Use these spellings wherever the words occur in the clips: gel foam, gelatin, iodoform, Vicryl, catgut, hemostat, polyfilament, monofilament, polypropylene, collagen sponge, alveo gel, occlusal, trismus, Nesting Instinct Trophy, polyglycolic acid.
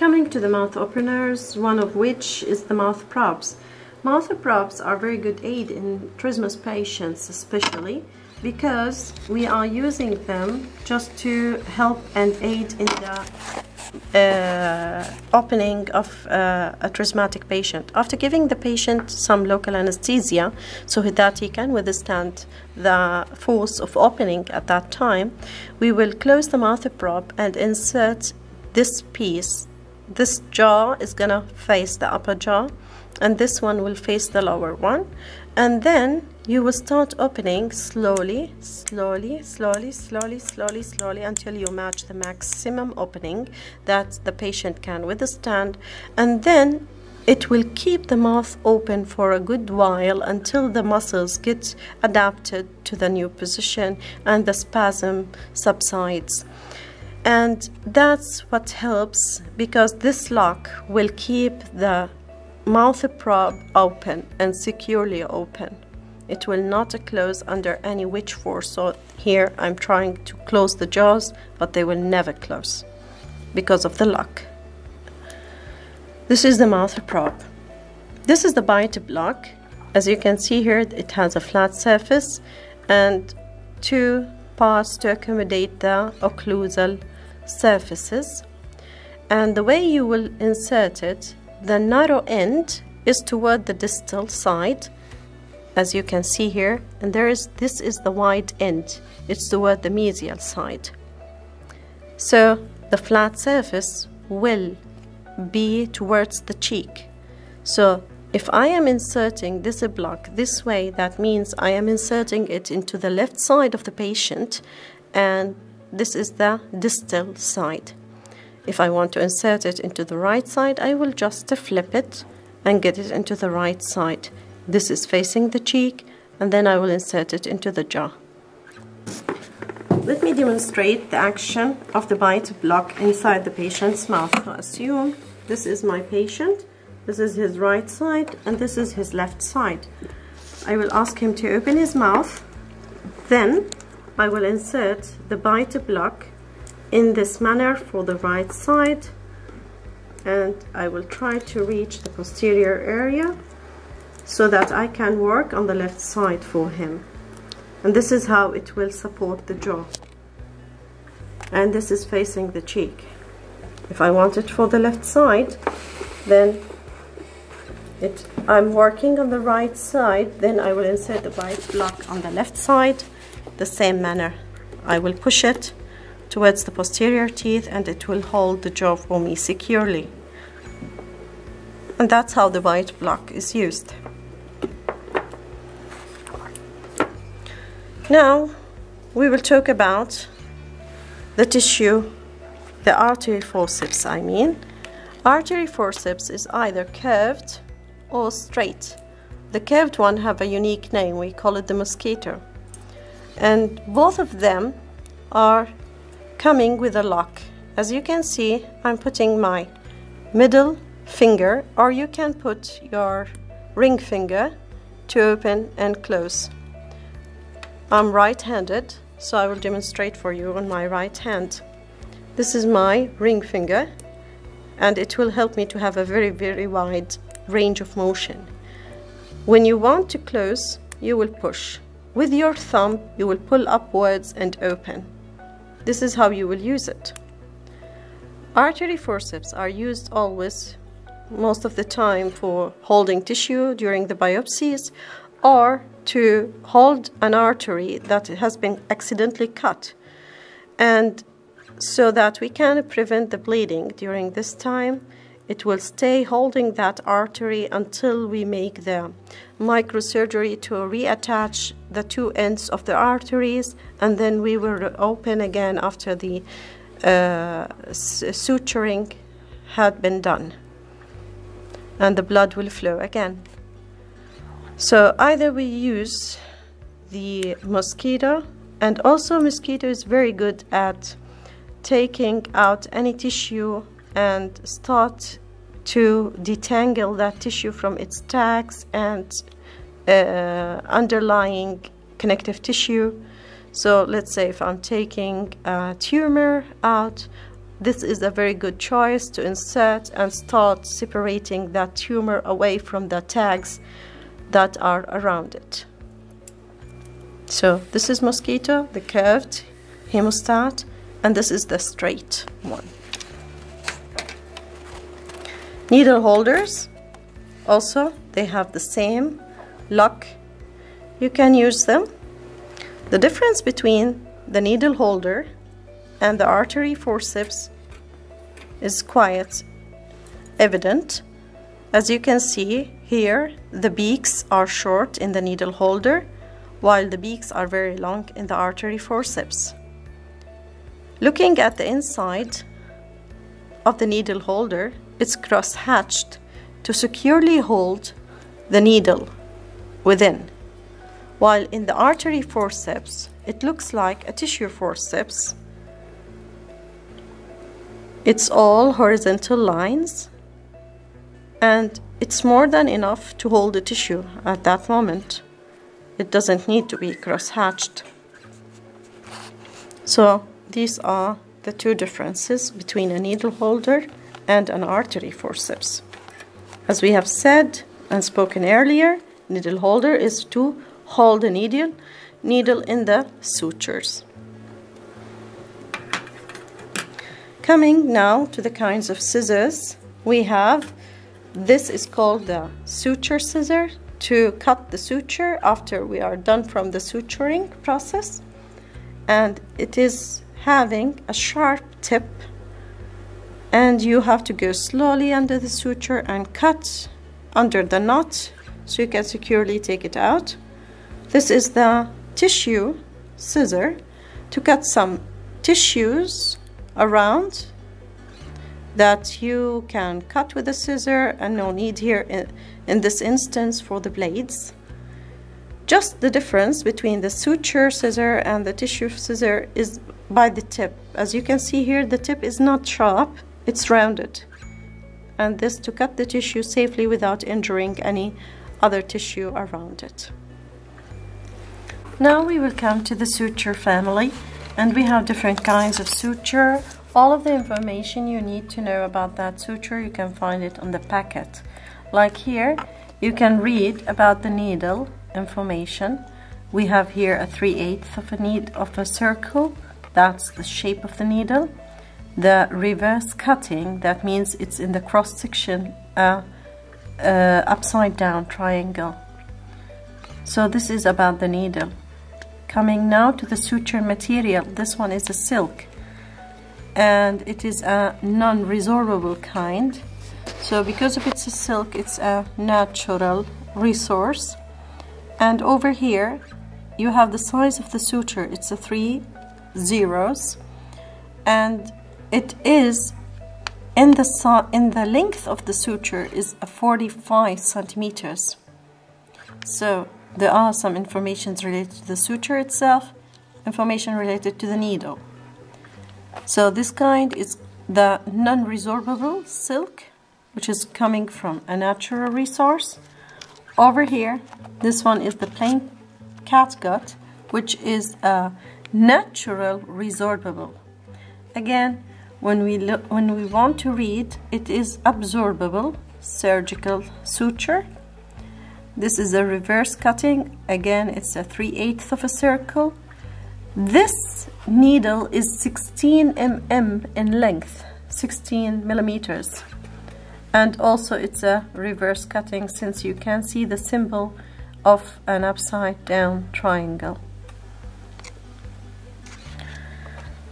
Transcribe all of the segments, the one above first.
Coming to the mouth openers, one of which is the mouth props. Mouth props are very good aid in trismus patients especially, because we are using them just to help and aid in the opening of a trismatic patient. After giving the patient some local anesthesia so that he can withstand the force of opening at that time, we will close the mouth prop and insert this piece. This jaw is gonna face the upper jaw and this one will face the lower one, and then you will start opening slowly until you match the maximum opening that the patient can withstand, and then it will keep the mouth open for a good while until the muscles get adapted to the new position and the spasm subsides. And that's what helps, because this lock will keep the mouth prop open and securely open. It will not close under any which force. So here I'm trying to close the jaws, but they will never close because of the lock. This is the mouth prop. This is the bite block. As you can see here, it has a flat surface and two parts to accommodate the occlusal surfaces. And the way you will insert it, the narrow end is toward the distal side, as you can see here, and this is the wide end, it's toward the medial side. So the flat surface will be towards the cheek. So if I am inserting this block this way, that means I am inserting it into the left side of the patient, and this is the distal side. If I want to insert it into the right side, I will just flip it and get it into the right side. This is facing the cheek, and then I will insert it into the jaw. Let me demonstrate the action of the bite block inside the patient's mouth. So assume this is my patient, this is his right side, and this is his left side. I will ask him to open his mouth, then I will insert the bite block in this manner for the right side, and I will try to reach the posterior area so that I can work on the left side for him. And this is how it will support the jaw. And this is facing the cheek. If I want it for the left side, then I'm working on the right side, then I will insert the bite block on the left side, the same manner. I will push it towards the posterior teeth and it will hold the jaw for me securely. And that's how the bite block is used. Now we will talk about the tissue, the artery forceps I mean. Artery forceps is either curved or straight. The curved one have a unique name, we call it the mosquito. And both of them are coming with a lock. As you can see, I'm putting my middle finger, or you can put your ring finger to open and close. I'm right-handed, so I will demonstrate for you on my right hand. This is my ring finger, and it will help me to have a very, very wide range of motion. When you want to close, you will push. With your thumb, you will pull upwards and open. This is how you will use it. Artery forceps are used always, most of the time, for holding tissue during the biopsies or to hold an artery that has been accidentally cut, and so that we can prevent the bleeding during this time. It will stay holding that artery until we make the microsurgery to reattach the two ends of the arteries, and then we will reopen again after the suturing had been done and the blood will flow again. So either we use the mosquito, and also mosquito is very good at taking out any tissue and start to detangle that tissue from its tags and underlying connective tissue. So let's say if I'm taking a tumor out, This is a very good choice to insert and start separating that tumor away from the tags that are around it. So this is mosquito, the curved hemostat, and this is the straight one. Needle holders, also they have the same lock. You can use them. The difference between the needle holder and the artery forceps is quite evident. As you can see here, the beaks are short in the needle holder, while the beaks are very long in the artery forceps. Looking at the inside of the needle holder, it's cross-hatched to securely hold the needle within, while in the artery forceps, it looks like a tissue forceps. It's all horizontal lines, and it's more than enough to hold the tissue at that moment. It doesn't need to be cross-hatched. So these are the two differences between a needle holder and an artery forceps. As we have said and spoken earlier, needle holder is to hold the needle in the sutures. Coming now to the kinds of scissors, we have, this is called the suture scissor to cut the suture after we are done from the suturing process, and it is having a sharp tip, and you have to go slowly under the suture and cut under the knot so you can securely take it out. This is the tissue scissor to cut some tissues around that you can cut with a scissor, and no need here in this instance for the blades. Just the difference between the suture scissor and the tissue scissor is by the tip. As you can see here, the tip is not sharp, it's rounded, and this to cut the tissue safely without injuring any other tissue around it. Now we will come to the suture family, and we have different kinds of suture. All of the information you need to know about that suture, you can find it on the packet. Like here, you can read about the needle information. We have here a 3/8 of a needle of a circle. That's the shape of the needle. The reverse cutting, that means it's in the cross section, upside down triangle. So this is about the needle. Coming now to the suture material. This one is a silk, and it is a non-resorbable kind. So because of it's a silk, it's a natural resource. And over here you have the size of the suture. It's a 3 zeros, and it is in the length of the suture is a 45 centimeters. So there are some informations related to the suture itself, information related to the needle. So this kind is the non-resorbable silk, which is coming from a natural resource. Over here, this one is the plain catgut, which is a natural resorbable. Again, when we want to read, it is absorbable surgical suture. This is a reverse cutting. Again, it's a 3/8 of a circle. This needle is 16 mm in length, 16 millimeters, and also it's a reverse cutting, since you can see the symbol of an upside down triangle.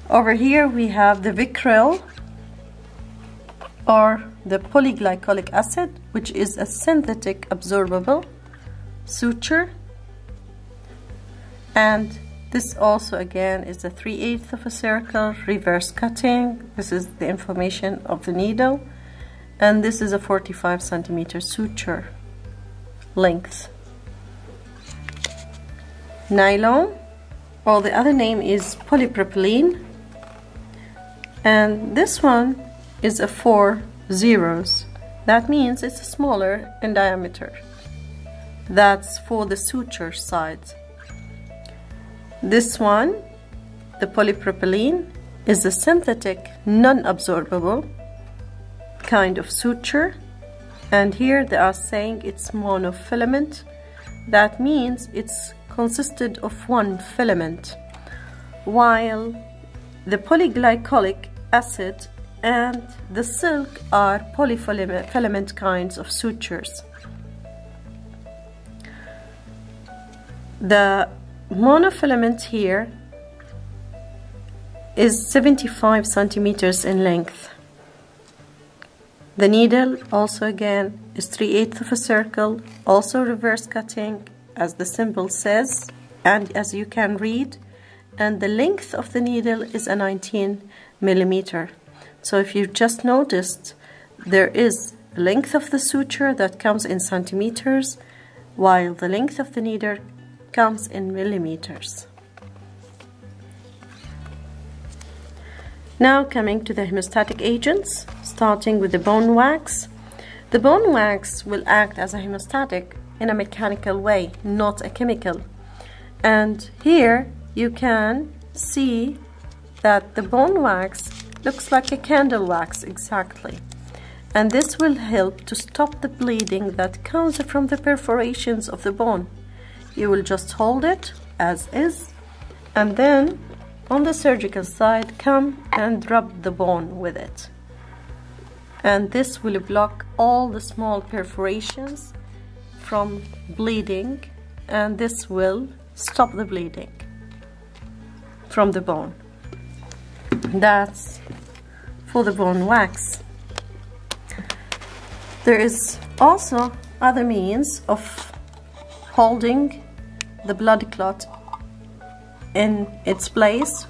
Over here we have the Vicryl or the polyglycolic acid, which is a synthetic absorbable suture, and this also again is a 3/8 of a circle, reverse cutting. This is the information of the needle, and this is a 45 centimeter suture length. Nylon, or the other name is polypropylene, and this one is a 4 zeros. That means it's smaller in diameter. That's for the suture side. This one, the polypropylene, is a synthetic, non-absorbable kind of suture, and here they are saying it's monofilament. That means it's consisted of one filament, while the polyglycolic acid and the silk are polyfilament kinds of sutures. The monofilament here is 75 centimeters in length. The needle also again is 3/8 of a circle, also reverse cutting as the symbol says and as you can read, and the length of the needle is a 19 millimeter. So if you just noticed, there is length of the suture that comes in centimeters, while the length of the needle comes in millimeters. Now coming to the hemostatic agents, starting with the bone wax. The bone wax will act as a hemostatic in a mechanical way, not a chemical. And here you can see that the bone wax looks like a candle wax exactly. And this will help to stop the bleeding that comes from the perforations of the bone. You will just hold it as is, and then on the surgical side, come and rub the bone with it. And this will block all the small perforations from bleeding, and this will stop the bleeding from the bone. That's for the bone wax. There is also other means of holding the blood clot in its place.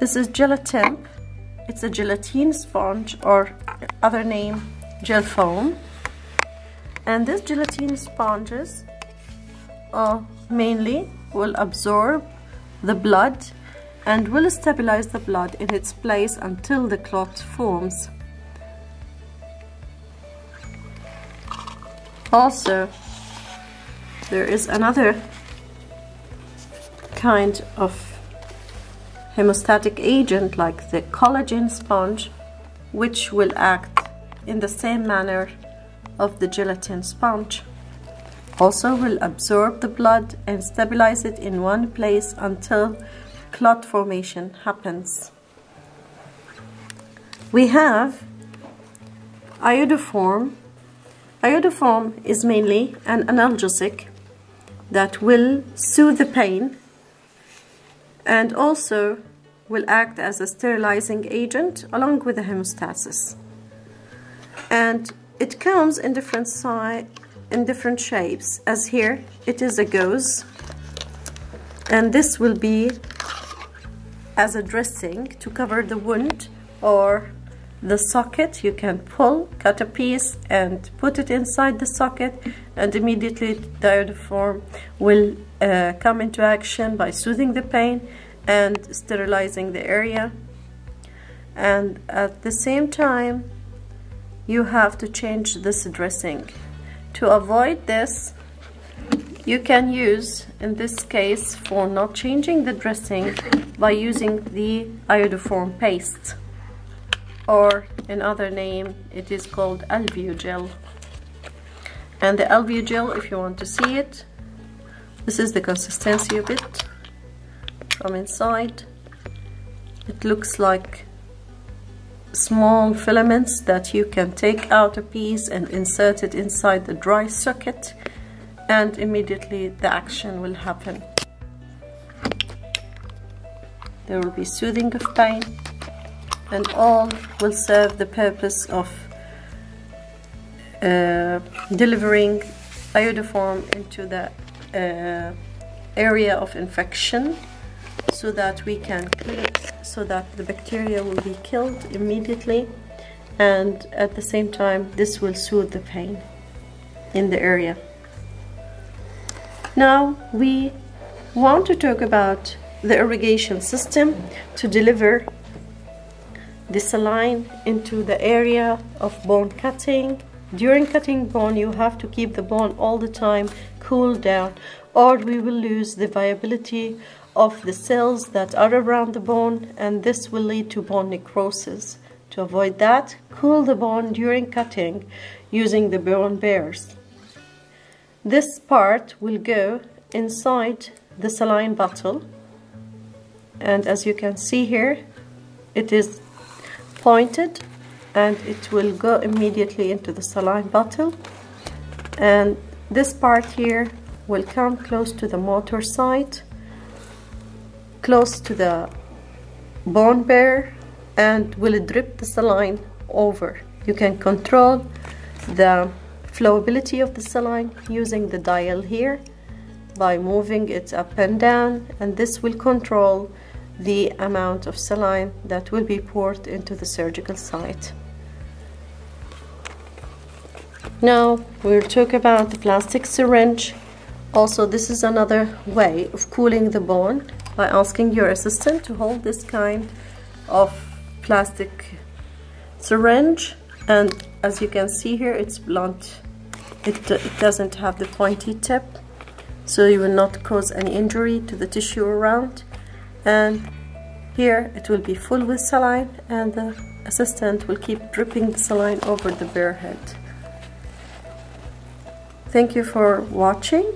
This is gelatin. It's a gelatin sponge, or other name gel foam, and these gelatin sponges mainly will absorb the blood and will stabilize the blood in its place until the clot forms. Also, there is another kind of hemostatic agent like the collagen sponge, which will act in the same manner of the gelatin sponge. Also will absorb the blood and stabilize it in one place until clot formation happens. We have iodoform. Iodoform is mainly an analgesic that will soothe the pain, and also will act as a sterilizing agent along with the hemostasis. And it comes in different size, in different shapes, as here it is a gauze, and this will be as a dressing to cover the wound or the socket. You can pull, cut a piece and put it inside the socket, and immediately the iodoform will come into action by soothing the pain and sterilizing the area. And at the same time you have to change this dressing. To avoid this, you can use, in this case for not changing the dressing, by using the iodoform paste, or another name it is called alveo gel. And the alveo gel, if you want to see it, this is the consistency of it from inside. It looks like small filaments that you can take out a piece and insert it inside the dry socket, and immediately the action will happen. There will be soothing of pain, and all will serve the purpose of delivering iodoform into the area of infection, so that we can kill it, so that the bacteria will be killed immediately, and at the same time this will soothe the pain in the area. Now we want to talk about the irrigation system to deliver the saline into the area of bone cutting. During cutting bone, you have to keep the bone all the time cooled down, or we will lose the viability of the cells that are around the bone, and this will lead to bone necrosis. To avoid that, cool the bone during cutting using the bone bears. This part will go inside the saline bottle, and as you can see here, it is pointed and it will go immediately into the saline bottle, and this part here will come close to the motor site, close to the bone bear, and will drip the saline over. You can control the flowability of the saline using the dial here by moving it up and down, and this will control the amount of saline that will be poured into the surgical site. Now we'll talk about the plastic syringe. Also, this is another way of cooling the bone by asking your assistant to hold this kind of plastic syringe, and as you can see here, it's blunt. It doesn't have the pointy tip, so you will not cause any injury to the tissue around. And here it will be full with saline, and the assistant will keep dripping the saline over the bare head. Thank you for watching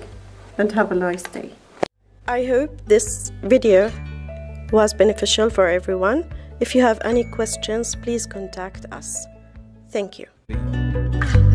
and have a nice day. I hope this video was beneficial for everyone. If you have any questions, please contact us. Thank you.